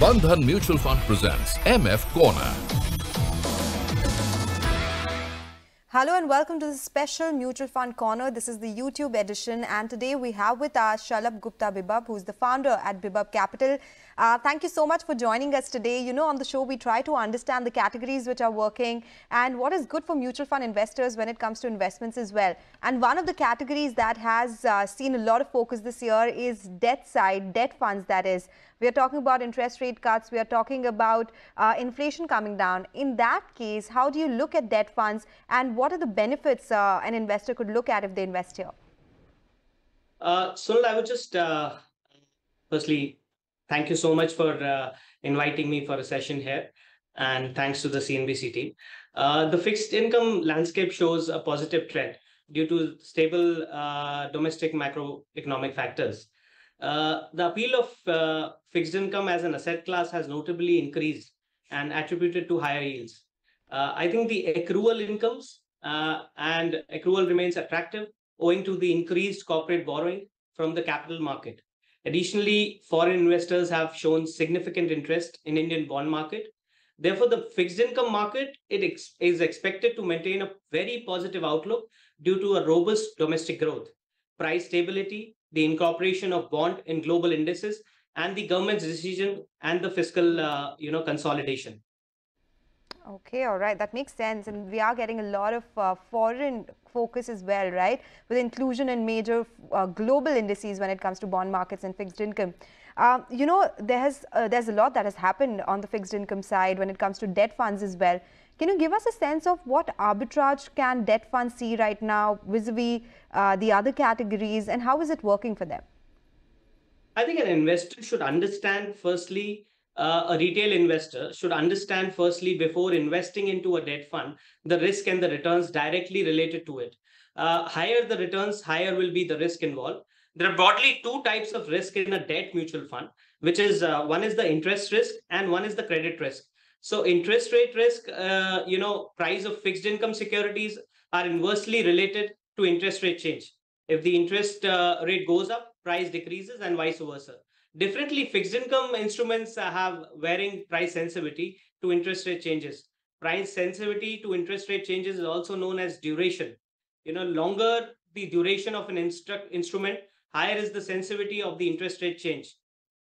Bandhan Mutual Fund presents MF Corner. Hello and welcome to the special Mutual Fund Corner. This is the YouTube edition, and today we have with us Shalabh Gupta Bibhab, who is the founder at Bibhab Capital. Thank you so much for joining us today. You know, on the show we try to understand the categories which are working and what is good for mutual fund investors when it comes to investments as well. And one of the categories that has seen a lot of focus this year is debt side, debt funds that is. We are talking about interest rate cuts, we are talking about inflation coming down. In that case, how do you look at debt funds and what are the benefits an investor could look at if they invest here? Sunil, I would just firstly thank you so much for inviting me for a session here, and thanks to the CNBC team. The fixed income landscape shows a positive trend due to stable domestic macroeconomic factors. The appeal of fixed income as an asset class has notably increased and attributed to higher yields. I think the accrual incomes remains attractive owing to the increased corporate borrowing from the capital market. Additionally, foreign investors have shown significant interest in Indian bond market. Therefore, the fixed income market is expected to maintain a very positive outlook due to a robust domestic growth, price stability, the incorporation of bond in global indices, and the government's decision and the fiscal consolidation. Okay, all right, that makes sense. And we are getting a lot of foreign focus as well, right? With inclusion in major global indices when it comes to bond markets and fixed income. You know, there's a lot that has happened on the fixed income side when it comes to debt funds as well. Can you give us a sense of what arbitrage can debt funds see right now vis-a-vis the other categories, and how is it working for them? I think an investor should understand firstly, a retail investor should understand firstly before investing into a debt fund, the risk and the returns directly related to it. Higher the returns, higher will be the risk involved. There are broadly two types of risk in a debt mutual fund, which is one is the interest risk and one is the credit risk. So interest rate risk, price of fixed income securities are inversely related to interest rate change. If the interest rate goes up, price decreases and vice versa. Differently, fixed income instruments have varying price sensitivity to interest rate changes. Price sensitivity to interest rate changes is also known as duration. You know, longer the duration of an instrument, higher is the sensitivity of the interest rate change.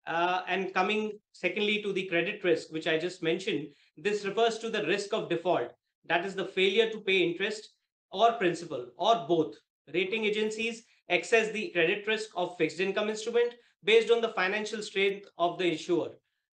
And coming secondly to the credit risk, which I just mentioned, this refers to the risk of default. That is the failure to pay interest or principal or both. Rating agencies assess the credit risk of fixed income instrument based on the financial strength of the issuer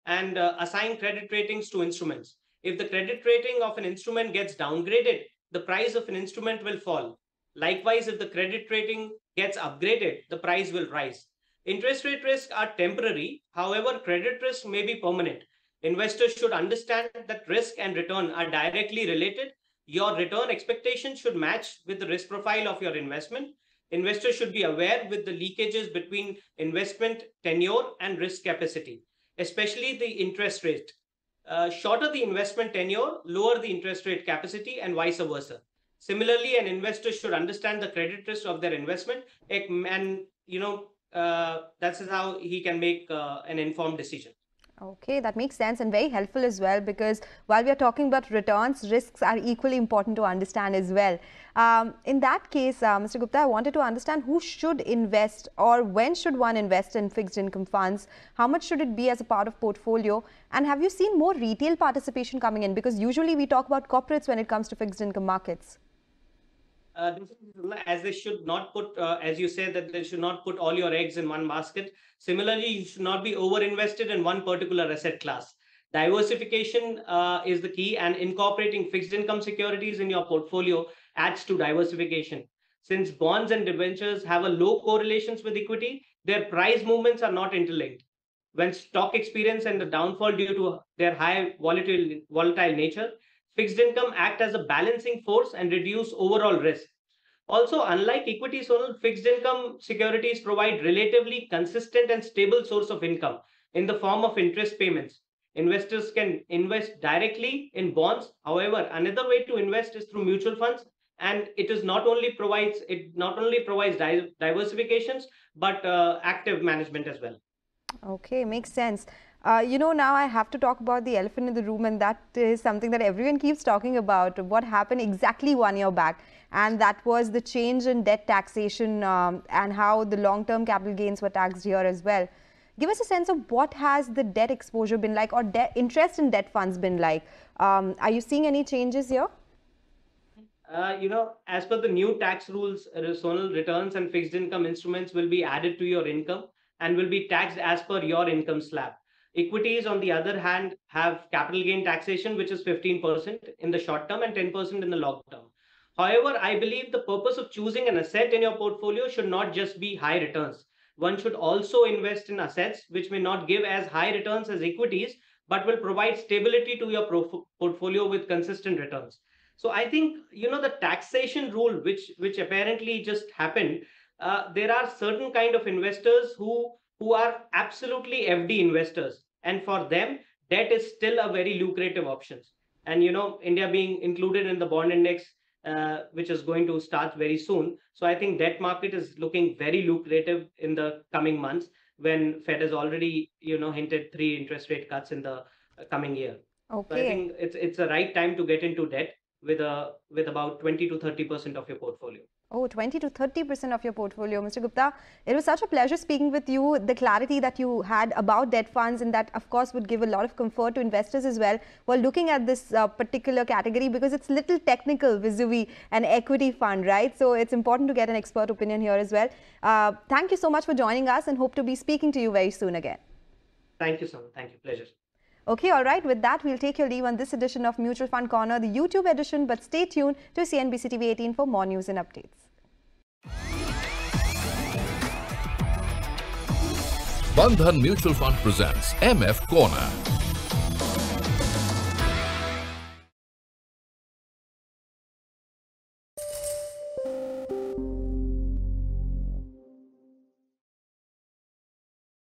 and assign credit ratings to instruments. If the credit rating of an instrument gets downgraded, the price of an instrument will fall. Likewise, if the credit rating gets upgraded, the price will rise. Interest rate risks are temporary. However, credit risk may be permanent. Investors should understand that risk and return are directly related. Your return expectation should match with the risk profile of your investment. Investors should be aware with the leakages between investment tenure and risk capacity, especially the interest rate. Shorter the investment tenure, lower the interest rate capacity and vice versa. Similarly, an investor should understand the credit risk of their investment and, that's how he can make an informed decision. Okay, that makes sense and very helpful as well, because while we are talking about returns, risks are equally important to understand as well. In that case, Mr. Gupta, I wanted to understand who should invest or when should one invest in fixed income funds? How much should it be as a part of portfolio? And have you seen more retail participation coming in? Because usually we talk about corporates when it comes to fixed income markets. As they should not put, as you said, that they should not put all your eggs in one basket. Similarly, you should not be over-invested in one particular asset class. Diversification is the key, and incorporating fixed income securities in your portfolio adds to diversification. Since bonds and debentures have a low correlations with equity, their price movements are not interlinked. When stock experience and the downfall due to their high volatile nature, fixed income act as a balancing force and reduce overall risk. Also, unlike equities, fixed income securities provide relatively consistent and stable source of income in the form of interest payments. Investors can invest directly in bonds. However, another way to invest is through mutual funds, and it not only provides diversifications but active management as well. Okay, makes sense. Now I have to talk about the elephant in the room, and that is something that everyone keeps talking about, what happened exactly 1 year back, and that was the change in debt taxation and how the long-term capital gains were taxed here as well. Give us a sense of what has the debt exposure been like, or interest in debt funds been like. Are you seeing any changes here? As per the new tax rules, returns and fixed income instruments will be added to your income and will be taxed as per your income slab. Equities, on the other hand, have capital gain taxation, which is 15% in the short term and 10% in the long term. However, I believe the purpose of choosing an asset in your portfolio should not just be high returns. One should also invest in assets which may not give as high returns as equities, but will provide stability to your portfolio with consistent returns. So I think, the taxation rule, which apparently just happened, there are certain kind of investors who are absolutely FD investors. And for them, debt is still a very lucrative option. And, India being included in the bond index, which is going to start very soon. So I think debt market is looking very lucrative in the coming months, when Fed has already, hinted 3 interest rate cuts in the coming year. Okay. So I think it's the right time to get into debt with about 20 to 30% of your portfolio. Oh, 20 to 30% of your portfolio. Mr. Gupta, it was such a pleasure speaking with you. The clarity that you had about debt funds, and that, of course, would give a lot of comfort to investors as well while looking at this particular category, because it's little technical vis-a-vis an equity fund, right? So it's important to get an expert opinion here as well. Thank you so much for joining us, and hope to be speaking to you very soon again. Thank you so much. Thank you. Pleasure. Okay, all right. With that, we'll take your leave on this edition of Mutual Fund Corner, the YouTube edition. But stay tuned to CNBC TV18 for more news and updates. Bandhan Mutual Fund presents MF Corner.